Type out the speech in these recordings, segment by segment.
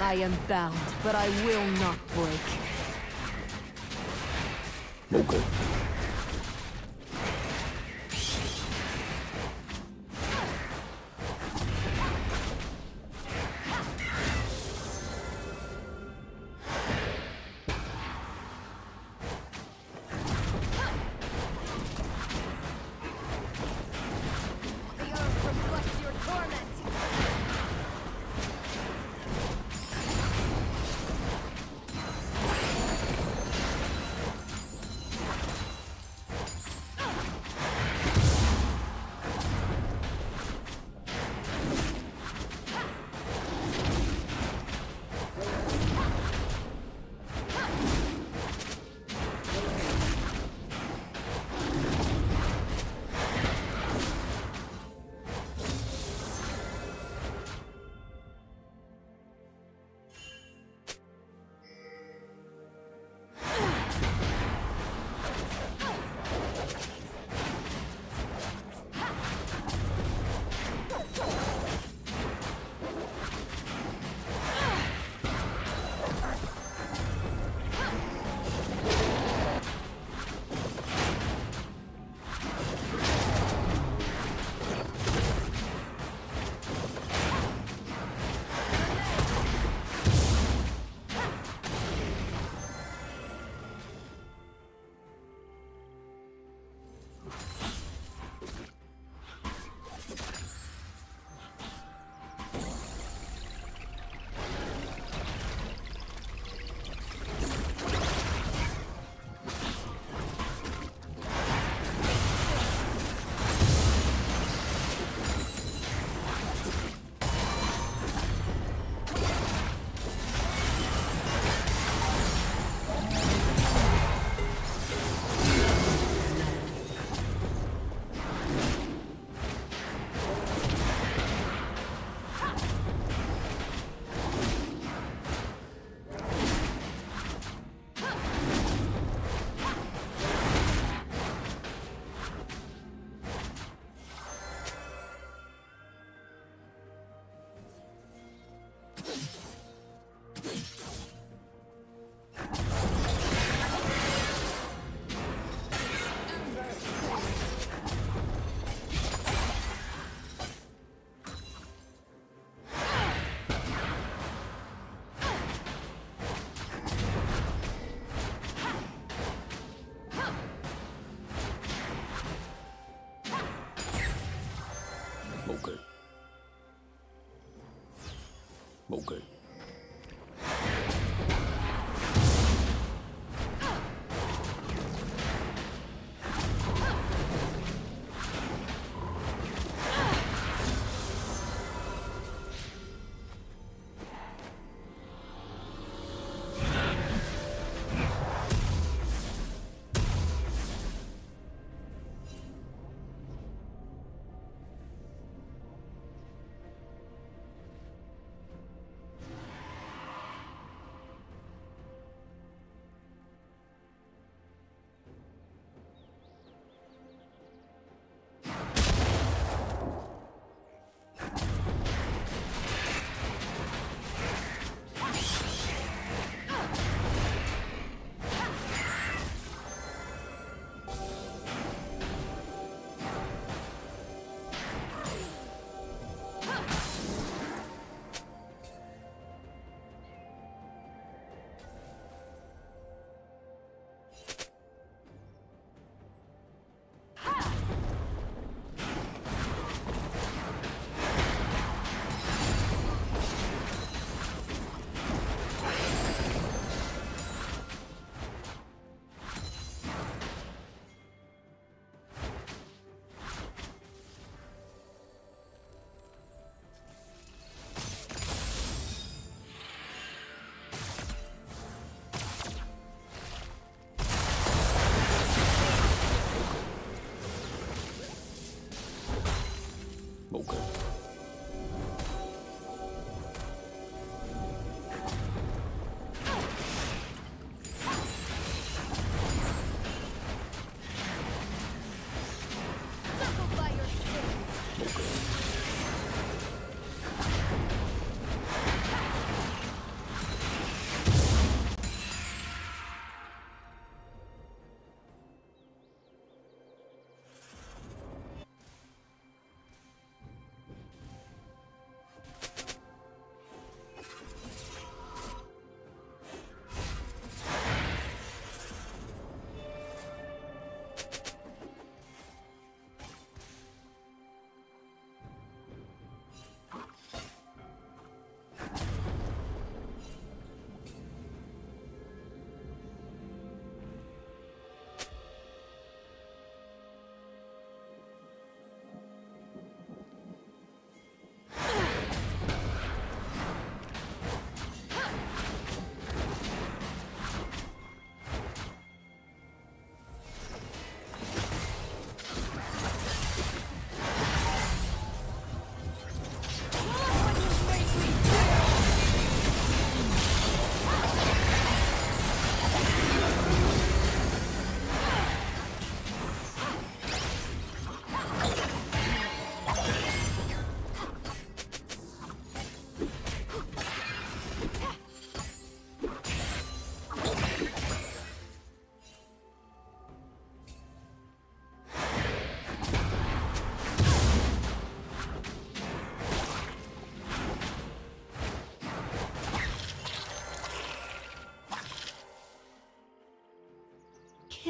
I am bound, but I will not break. Okay. Okay.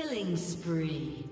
Killing spree.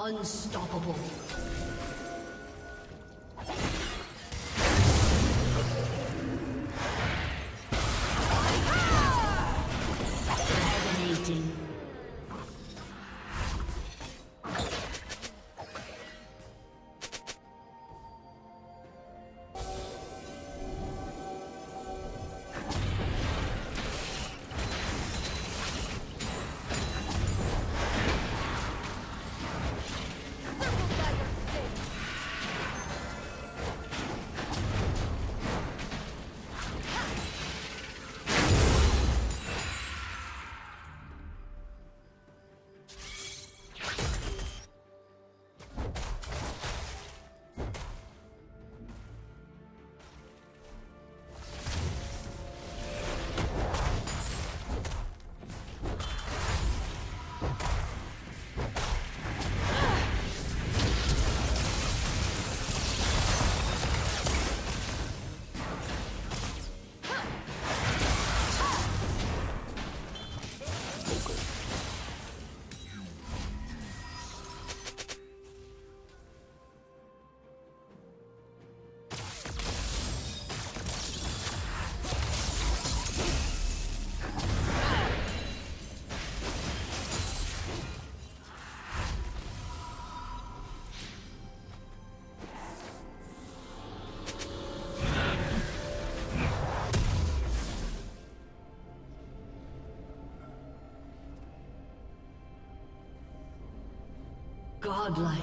Unstoppable. Godlike.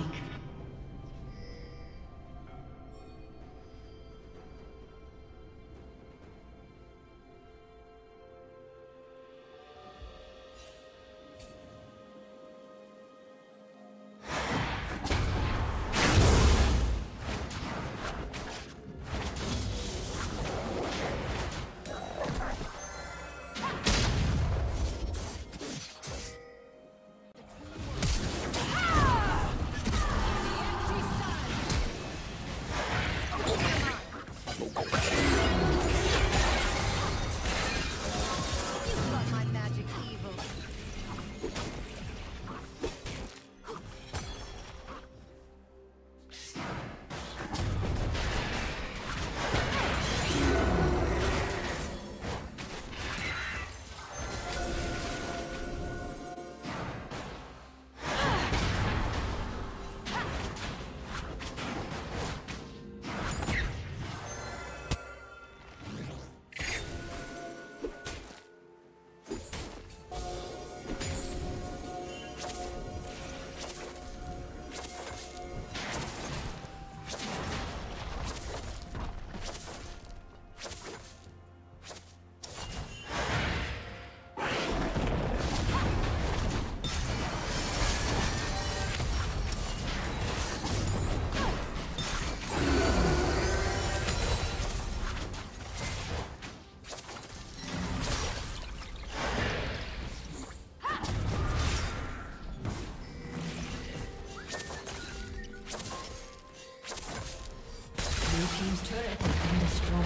Blue team's turret has been destroyed.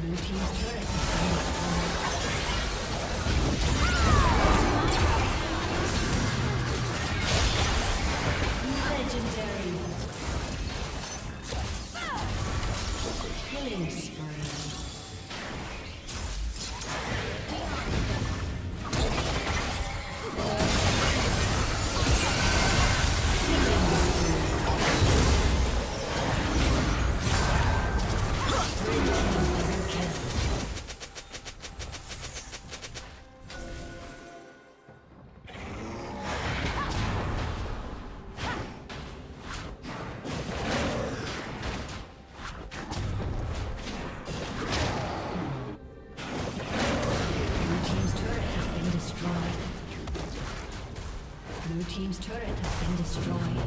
Blue team's turret has been destroyed.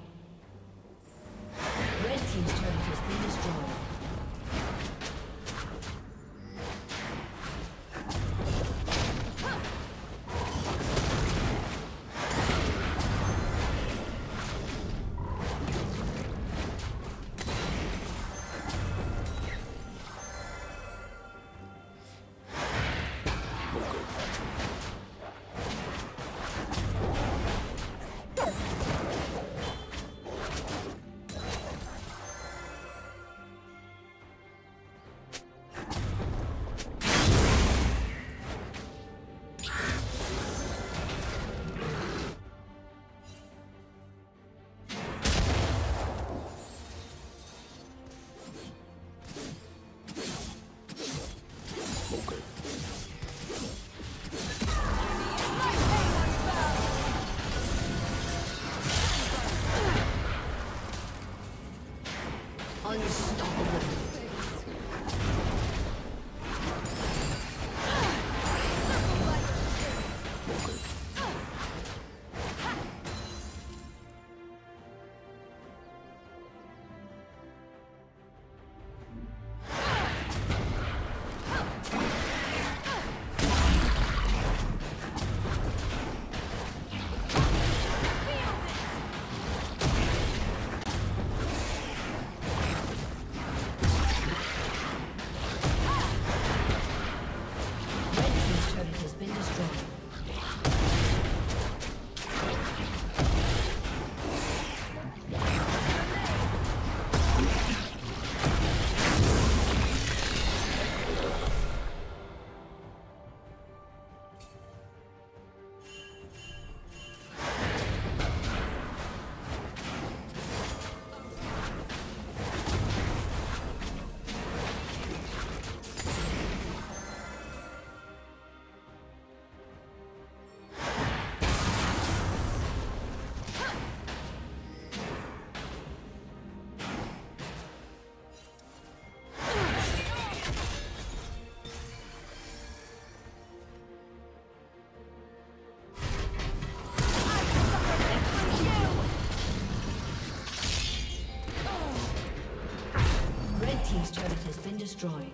Red team's turret has been destroyed. team's turret has been destroyed.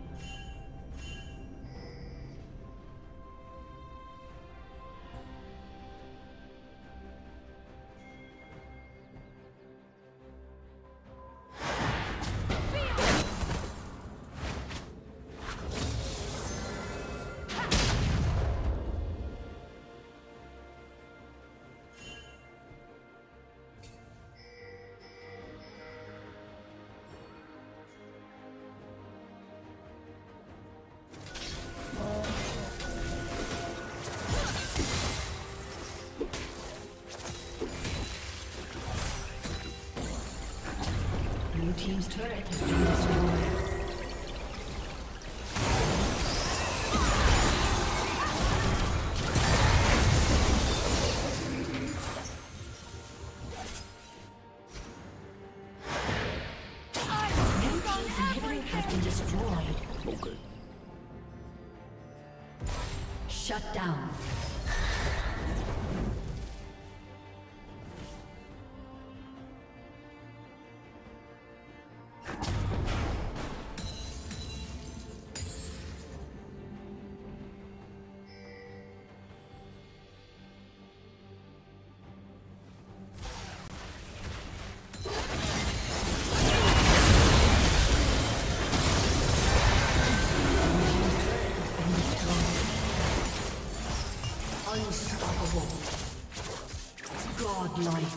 Team's turret has been destroyed. Unstoppable. Godlike.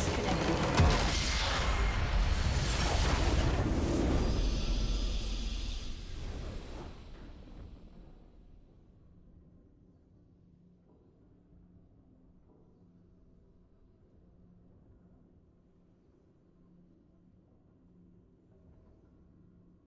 Disconnected.